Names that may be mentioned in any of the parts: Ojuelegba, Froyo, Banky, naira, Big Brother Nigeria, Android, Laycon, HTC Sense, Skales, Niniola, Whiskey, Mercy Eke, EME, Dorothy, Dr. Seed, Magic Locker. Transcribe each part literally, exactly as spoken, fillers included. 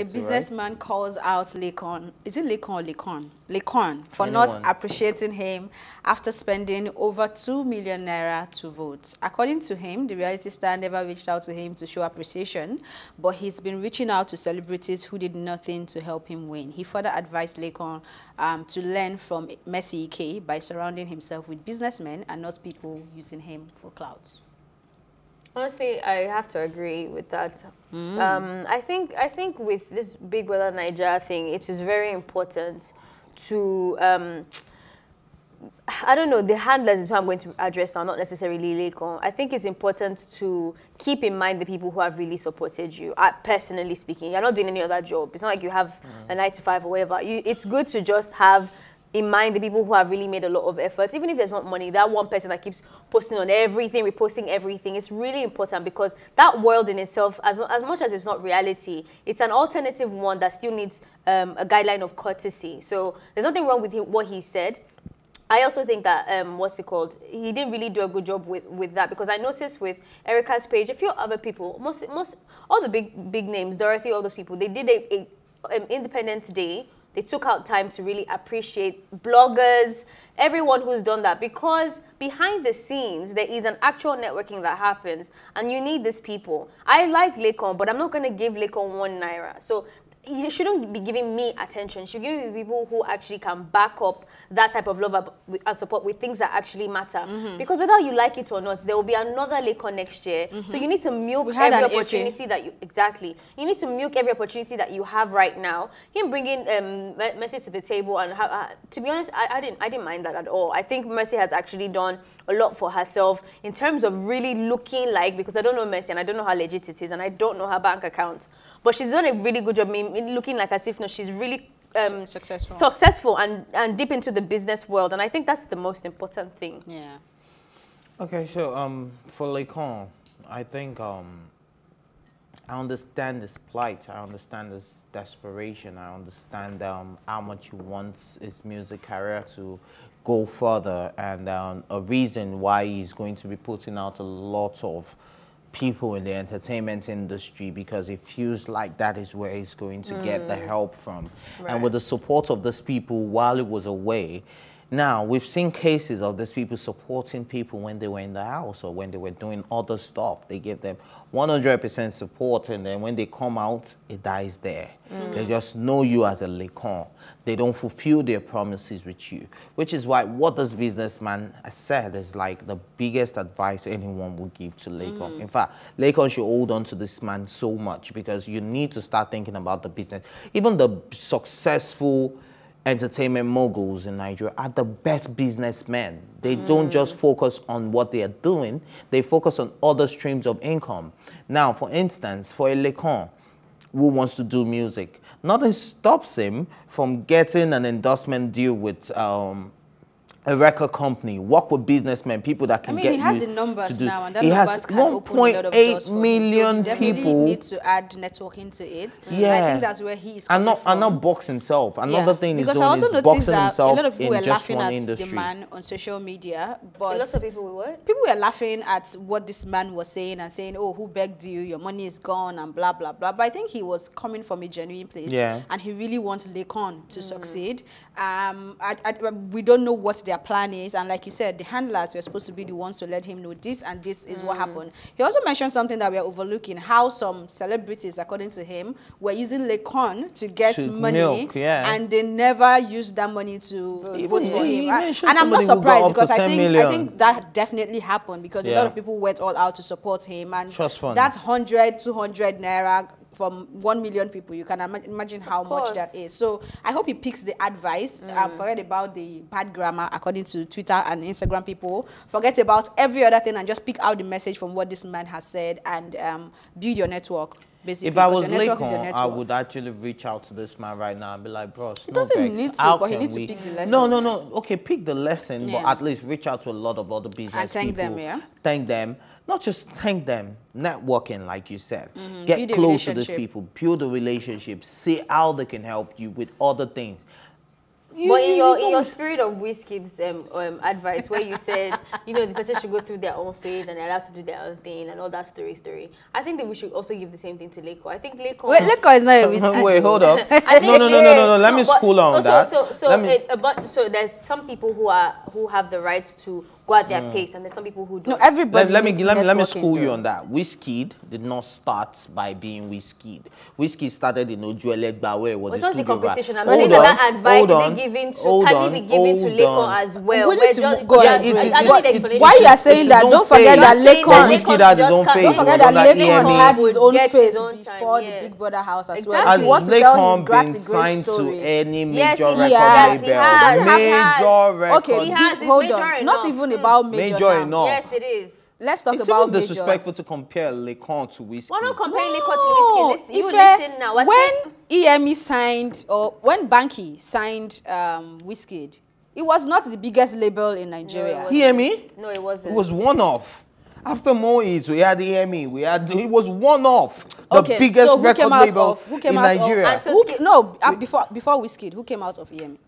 a businessman right? calls out Laycon. Is it Laycon or Laycon? Laycon for Anyone. not appreciating him after spending over two million naira to vote. According to him, the reality star never reached out to him to show appreciation, but he's been reaching out to celebrities who did nothing to help him win. He further advised Laycon um, to learn from Mercy Eke by surrounding himself with businessmen and not people using him for clout. Honestly, I have to agree with that. Mm. Um, I think I think with this Big Brother Nigeria thing, it is very important to um, I don't know, the handlers is who I'm going to address now, not necessarily Laycon. I think it's important to keep in mind the people who have really supported you. I, personally speaking, you're not doing any other job. It's not like you have mm. a nine to five or whatever. You, it's good to just have in mind the people who have really made a lot of efforts, even if there's not money. That one person that keeps posting on everything, reposting everything, it's really important, because that world in itself, as, as much as it's not reality, it's an alternative one that still needs um, a guideline of courtesy. So there's nothing wrong with him, what he said. I also think that, um, what's it called, he didn't really do a good job with, with that, because I noticed with Erica's page, a few other people, most, most all the big, big names, Dorothy, all those people, they did a, a, an Independence Day. They took out time to really appreciate bloggers, everyone who's done that, because behind the scenes, there is an actual networking that happens, and you need these people. I like Laycon, but I'm not going to give Laycon one naira. So you shouldn't be giving me attention. You should give me people who actually can back up that type of love and support with things that actually matter. Mm-hmm. Because whether you like it or not, there will be another Laycon next year. Mm-hmm. So you need to milk every opportunity that you exactly. You need to milk every opportunity that you have right now. Him bringing um, Mercy to the table, and have, uh, to be honest, I, I didn't I didn't mind that at all. I think Mercy has actually done a lot for herself in terms of really looking like, because I don't know Mercy and I don't know how legit it is and I don't know her bank account, but she's done a really good job in looking like as if no, she's really um, successful, successful and, and deep into the business world. And I think that's the most important thing. Yeah. Okay, so um, for Laycon, I think um, I understand his plight. I understand his desperation. I understand um, how much he wants his music career to go further, and um, a reason why he's going to be putting out a lot of people in the entertainment industry, because it feels like that is where he's going to mm. get the help from. Right. And with the support of those people while it was away, now we've seen cases of these people supporting people when they were in the house or when they were doing other stuff. They give them one hundred percent support, and then when they come out, it dies there. Mm. They just know you as a Laycon. They don't fulfill their promises with you, which is why what this businessman said is like the biggest advice anyone would give to Laycon. Mm. In fact, Laycon should hold on to this man so much, because you need to start thinking about the business. Even the successful entertainment moguls in Nigeria are the best businessmen. They mm. don't just focus on what they are doing, they focus on other streams of income. Now, for instance, for a Laycon who wants to do music, nothing stops him from getting an endorsement deal with um, a record company, work with businessmen, people that can get you. I mean, he has the numbers now, and that numbers can open a lot of doors for him. one point eight million people. Definitely need to add networking to it. Yeah. And I think that's where he is coming from. And not box himself. Another yeah. thing he's doing is boxing himself. A lot of people were laughing at the man on social media, but a lot of people were what? People were laughing at what this man was saying and saying, "Oh, who begged you? Your money is gone," and blah blah blah. But I think he was coming from a genuine place, yeah. and he really wants Laycon to mm. succeed. Um, I, I, we don't know what their plan is, and like you said, the handlers were supposed to be the ones to let him know this and this is mm. what happened. He also mentioned something that we are overlooking, how some celebrities, according to him, were using Laycon to get to money milk, yeah. and they never used that money to vote for him. And I'm not surprised, because I think million. I think that definitely happened, because yeah. a lot of people went all out to support him, and trust fund. That's one hundred, two hundred naira from one million people. You can imagine how much that is. So I hope he picks the advice. Mm. Um, forget about the bad grammar, according to Twitter and Instagram people. Forget about every other thing and just pick out the message from what this man has said, and um, build your network. Basically, if I was Laycon, I would actually reach out to this man right now and be like, bro, he doesn't breaks. need to, How but he needs we... to pick the lesson. No, no, no. Okay, pick the lesson, yeah. but at least reach out to a lot of other business and thank people. them, yeah. Thank them. Not just thank them. Networking, like you said. Mm-hmm. Get close to these people. Build a relationship. See how they can help you with other things. You, but in you, your you in your spirit of Whiskey's um, um, advice, where you said, you know, the person should go through their own phase and allowed to do their own thing and all that story story. I think that we should also give the same thing to Laycon. I think Laycon. Wait, Laycon is not a Whiskey. Wait, hold up. I no, no, no, no, no, no. Let no, me school on also, that. So, so, me... it, about, so there's some people who are who have the rights to go at their mm. pace, and there's some people who don't. No, everybody. Let, let me let me let me school though. you on that. Whiskey did not start by being Whiskeyed. Whiskey started in Ojuelegba where it was. What's well, the conversation? I'm saying that that advice is given to. Hold can on, be given to Laycon as well? Where just, yeah, it's, I, I don't need explanation. Why you are saying that? Don't forget that Laycon had his own face. Don't forget that Laycon had his own face before the Big Brother house as well. As Laycon been signed to any major record label? Okay, hold on. Not even. About major, major enough. Yes, it is. Let's talk it's about major. It's disrespectful to compare Laycon to Whiskey. We're not comparing no. Laycon to Whiskey. Listen, you listen now. What's when E M E signed, or when Banky signed um, Whiskey, it was not the biggest label in Nigeria. No, E M E? No, it wasn't. It was one off. After Moise, we had E M E. We had it was one off the okay, biggest so record label of, who came in out Nigeria. Of, so who, no, uh, before before Whiskey, who came out of E M E?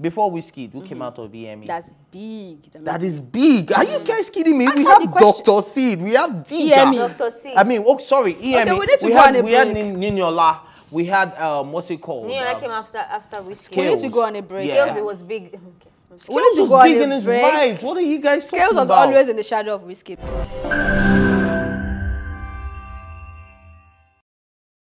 Before Whiskey, who mm-hmm. came out of E M E? That's big. That, that is big. Are you guys kidding me? Answer we have Doctor Seed. We have D J. Doctor Seed. I mean, oh, sorry, E M E. Okay, we need to we go had, on a we break. We had Niniola. We had, um, what's it called? Niniola um, came after, after Whiskey. Skales. We need to go on a break. Yeah. Skales, it was big. Okay. Skales, Skales was big in his right. What are you guys talking Skales about? Skales was always in the shadow of Whiskey.